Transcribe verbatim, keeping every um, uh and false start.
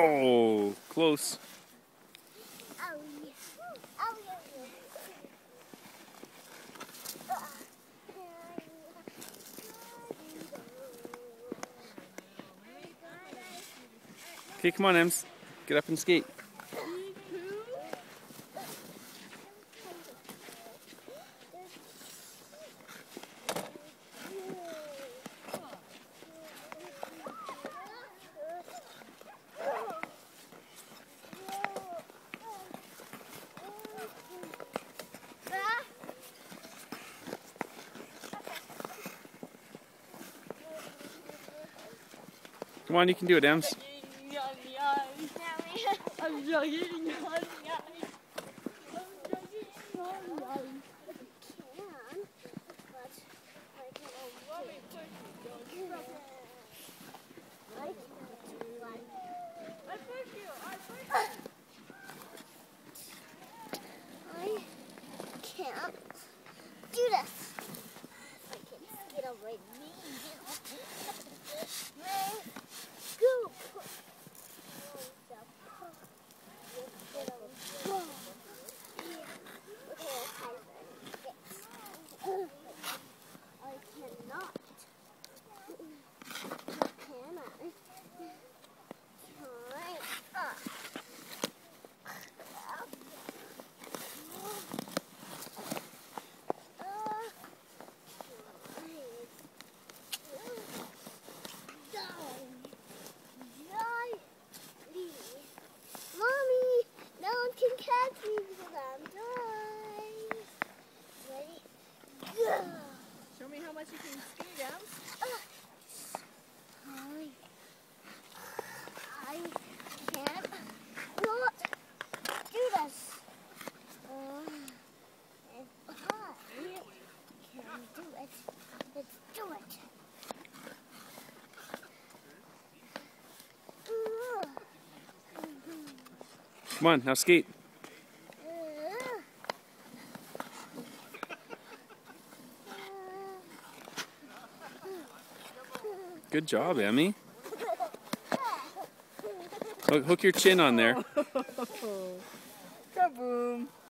Oh, close. Oh, yeah. Oh, yeah, yeah. Okay, come on, Ems. Get up and skate. Come on, you can do it, Ems. Come on, now skate. Good job, Emmy. Hook your chin on there. Kaboom.